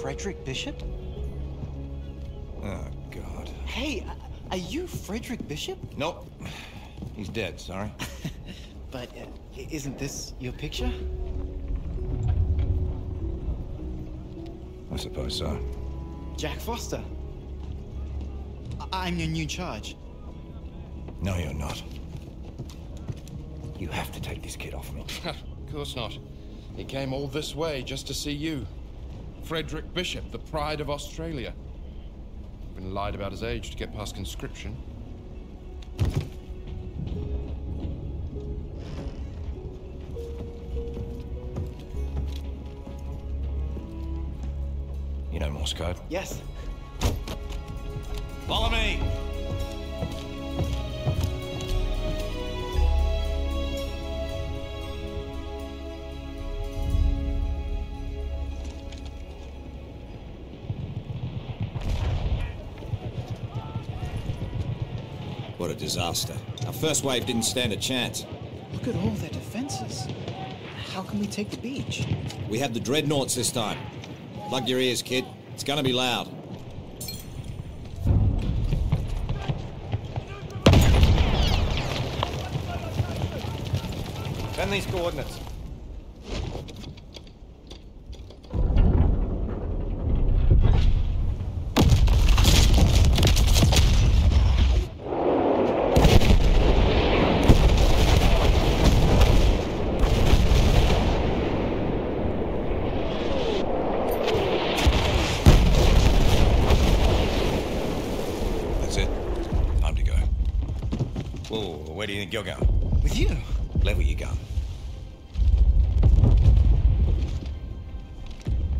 Frederick Bishop? Oh, God. Hey, are you Frederick Bishop? Nope. He's dead, sorry. But isn't this your picture? I suppose so. Jack Foster. I'm your new charge. No, you're not. You have to take this kid off me. Of course not. He came all this way just to see you. Frederick Bishop, the pride of Australia. Been lied about his age to get past conscription. You know Morse code? Yes. Follow me! What a disaster. Our first wave didn't stand a chance. Look at all their defenses. How can we take the beach? We have the dreadnoughts this time. Plug your ears, kid. It's gonna be loud. Send these coordinates. That's it. Time to go. Whoa, where do you think you're going? With you. Level your gun.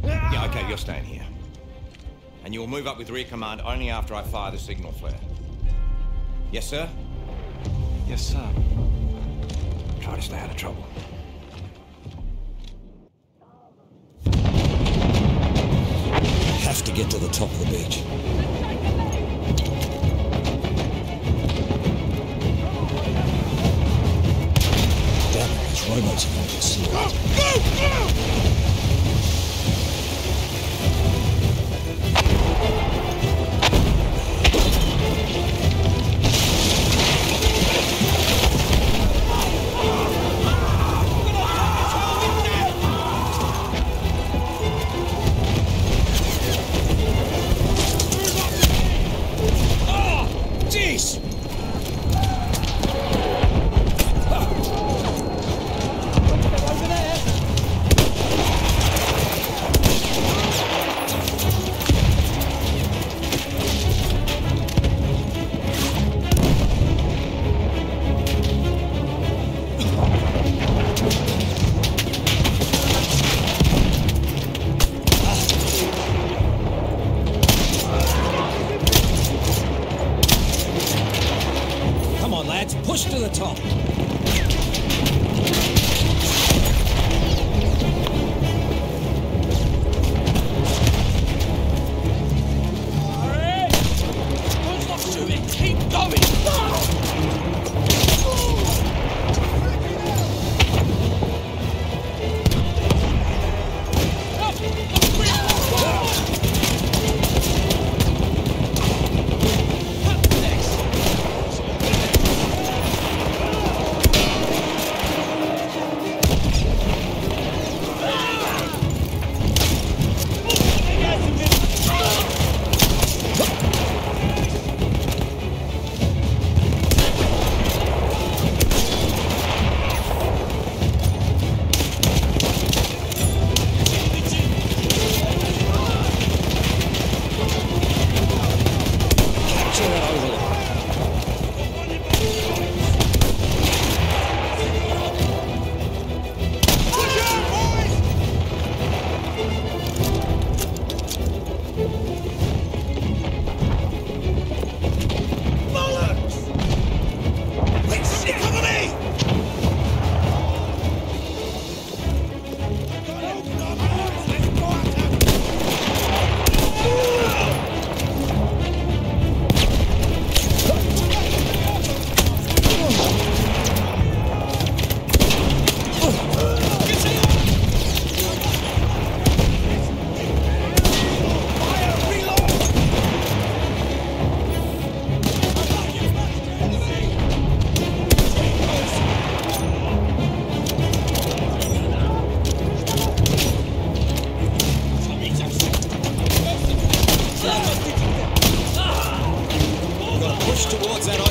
Yeah, okay, you're staying here. And you'll move up with rear command only after I fire the signal flare. Yes, sir? Yes, sir. Try to stay out of trouble. Have to get to the top of the beach. Damn it, these robots are going to see it. Go! Go! Go! Push to the top. towards that time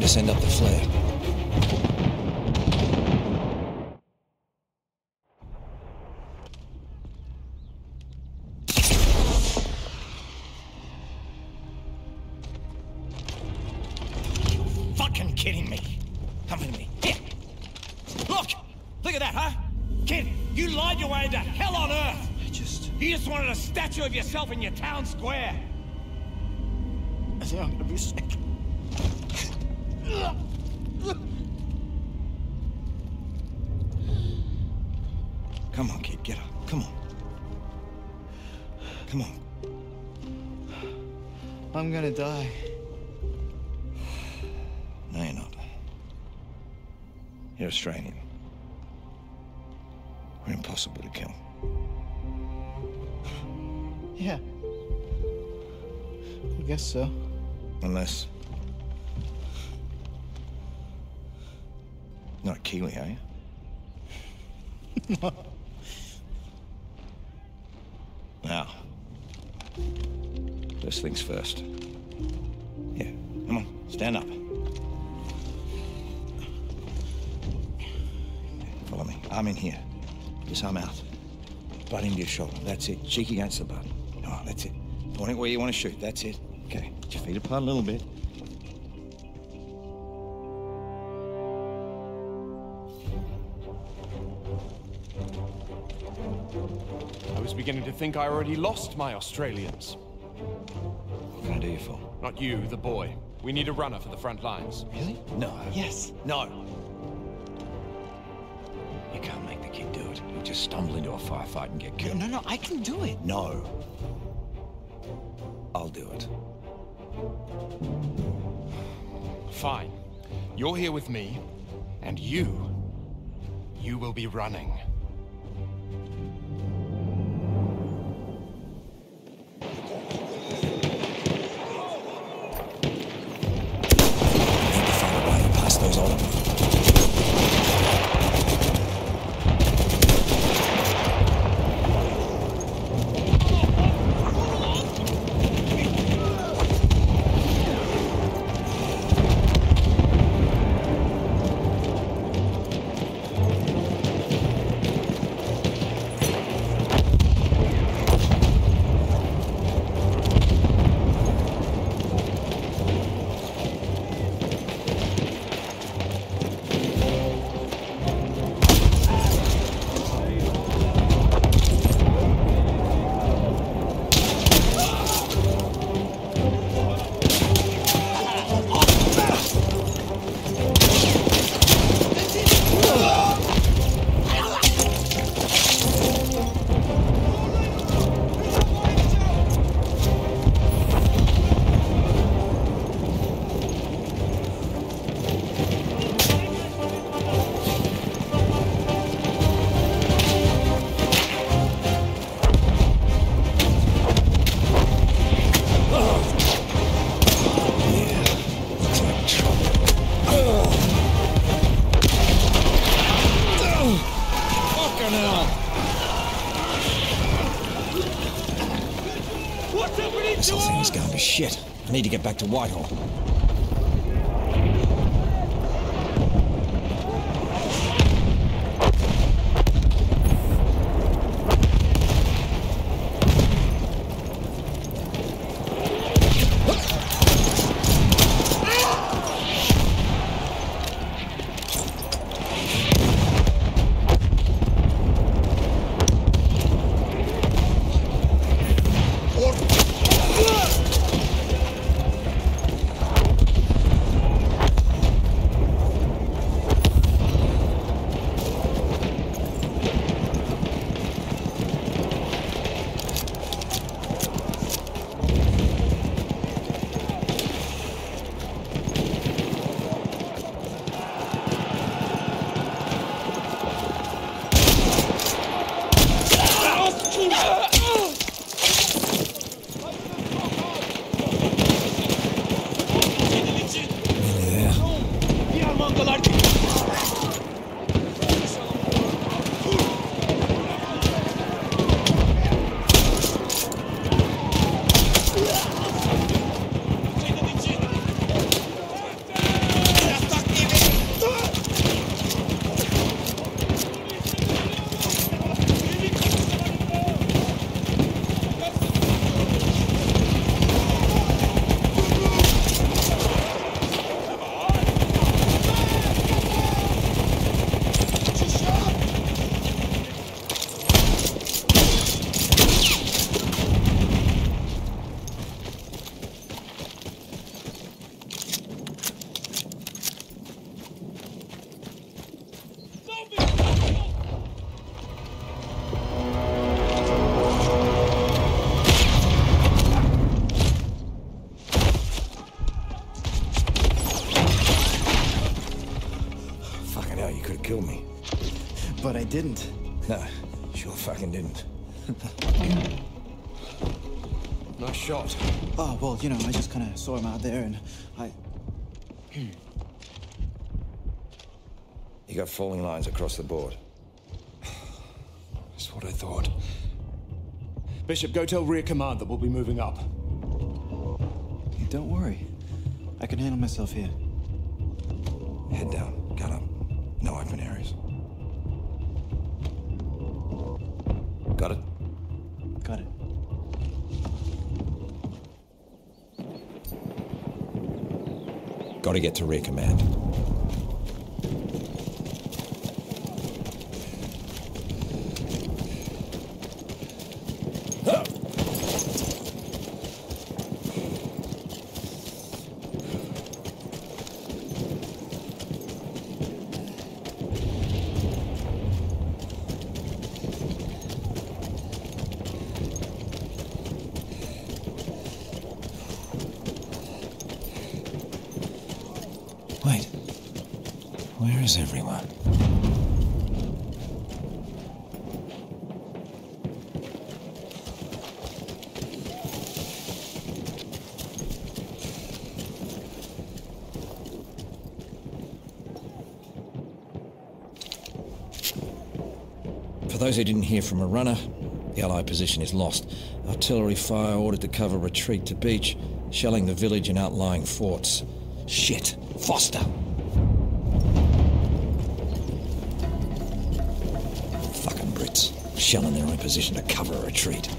to send up the flare. Fucking kidding me. Come with me. Here. Look at that, huh? Kid, you lied your way to hell on earth. You just wanted a statue of yourself in your town square. I think I'm gonna be sick. Come on, kid, get up. Come on. Come on. I'm gonna die. No, you're not. You're Australian. We're impossible to kill. Yeah. I guess so. Unless... not Kiwi, are you? No. Now, first things first. Yeah, come on, stand up. Follow me. Arm in here. Just arm out. Butt into your shoulder. That's it. Cheek against the butt. Come on, that's it. Point it where you want to shoot. That's it. Okay. Get your feet apart a little bit. Beginning to think I already lost my Australians. What can I do you for? Not you, the boy. We need a runner for the front lines. Really? No. Yes. No. You can't make the kid do it. He'll just stumble into a firefight and get killed. No, I can do it. No. I'll do it. Fine. You're here with me, and you will be running. Shit, I need to get back to Whitehall. Didn't. No, sure fucking didn't. Nice shot. Oh, well, you know, I just kind of saw him out there and I... You got falling lines across the board. That's what I thought. Bishop, go tell Rear Command that we'll be moving up. Hey, don't worry. I can handle myself here. Head down, gun up. No open areas. Got it? Got it. Gotta get to Rear Command. For those who didn't hear from a runner, the Allied position is lost. Artillery fire ordered to cover retreat to beach, shelling the village and outlying forts. Shit! Foster! Fucking Brits. Shelling their own position to cover a retreat.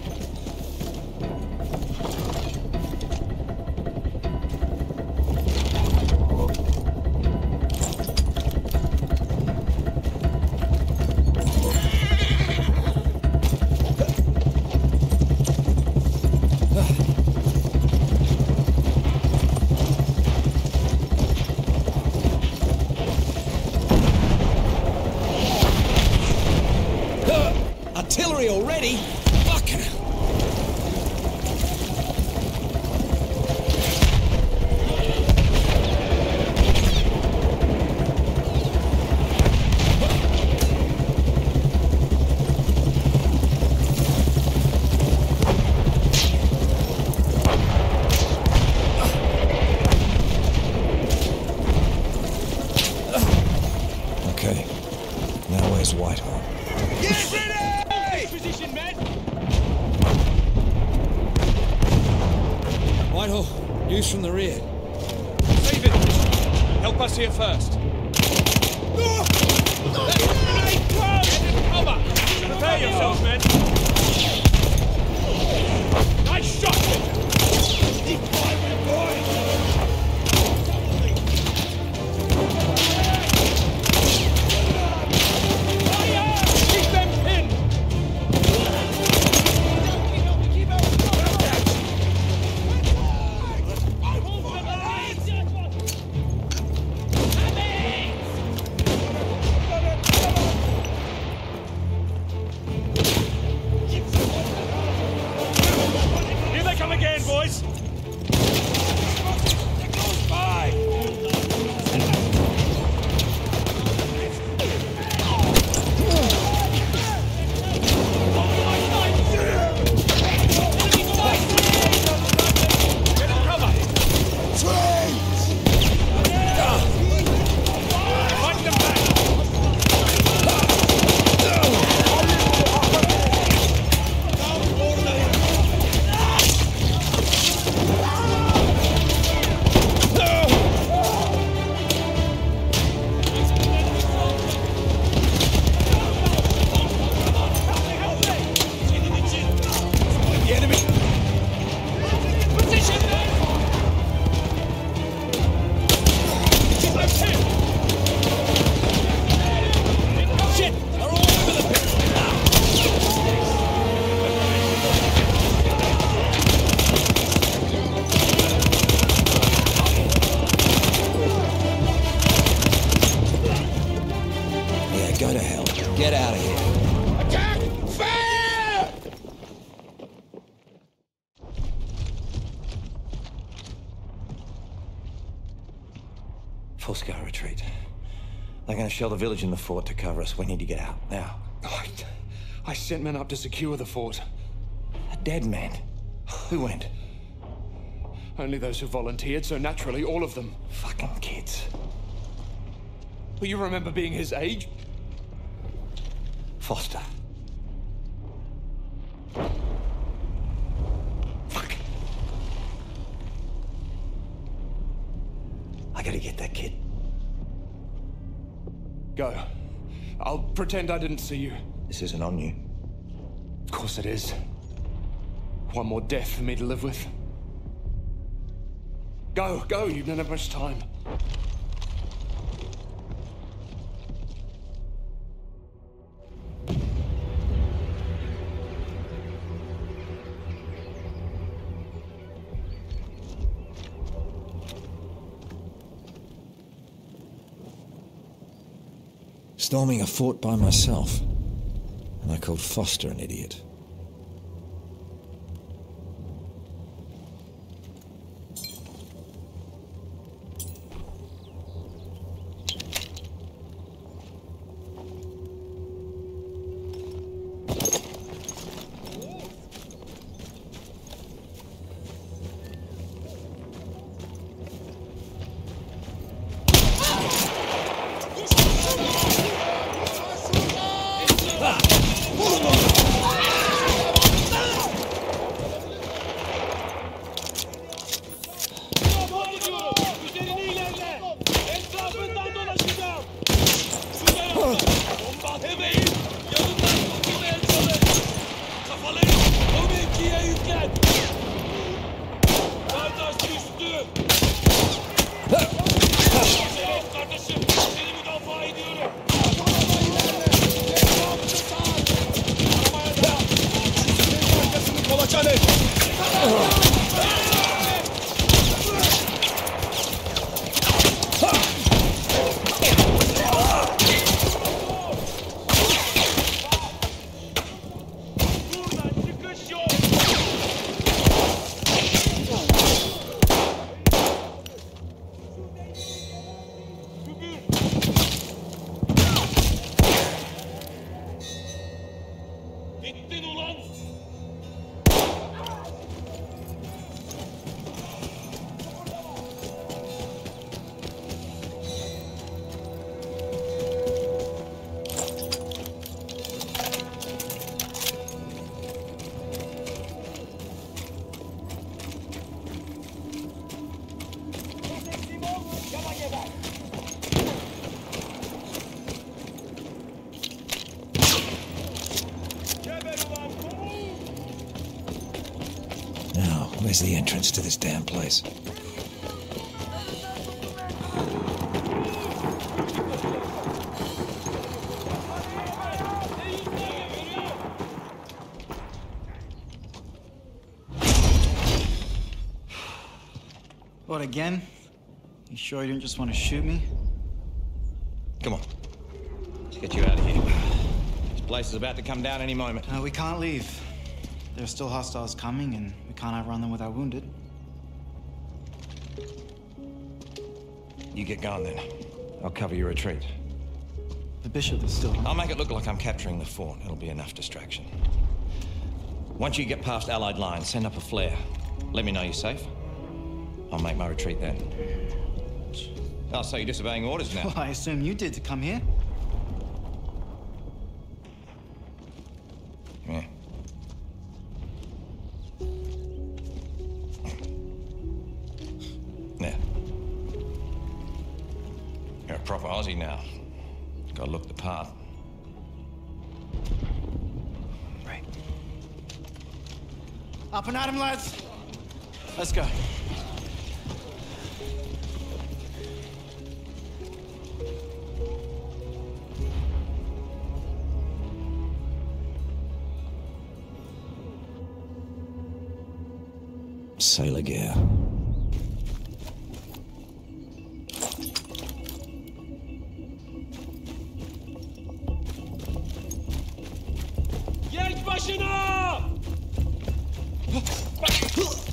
Position, man! Whitehall, news from the rear. Save it! Help us here first. Cover! Prepare yourselves, men! Nice shot! Keep firing, boys! Fire! Keep them pinned! Shell the village and the fort to cover us. We need to get out now. I sent men up to secure the fort. A dead man? Who went? Only those who volunteered, so naturally all of them. Fucking kids. Will you remember being his age? Foster. Fuck. I gotta get that kid. Go. I'll pretend I didn't see you. This isn't on you. Of course it is. One more death for me to live with. Go, go, you don't have much time. Storming a fort by myself, and I called Foster an idiot. is the entrance to this damn place? What, again? You sure you didn't just want to shoot me? Come on. Let's get you out of here. This place is about to come down any moment. No, we can't leave. There are still hostiles coming, and we can't outrun them with our wounded. You get going, then. I'll cover your retreat. The Bishop is still... I'll make it look like I'm capturing the fort. It'll be enough distraction. Once you get past Allied lines, send up a flare. Let me know you're safe. I'll make my retreat then. Oh, so you're disobeying orders now? Well, I assume you did to come here. Yeah. Now. You're a proper Aussie now. Gotta look the part. Right. Up and at 'em, lads. Let's go. Sailor gear. Jedź, maszyna!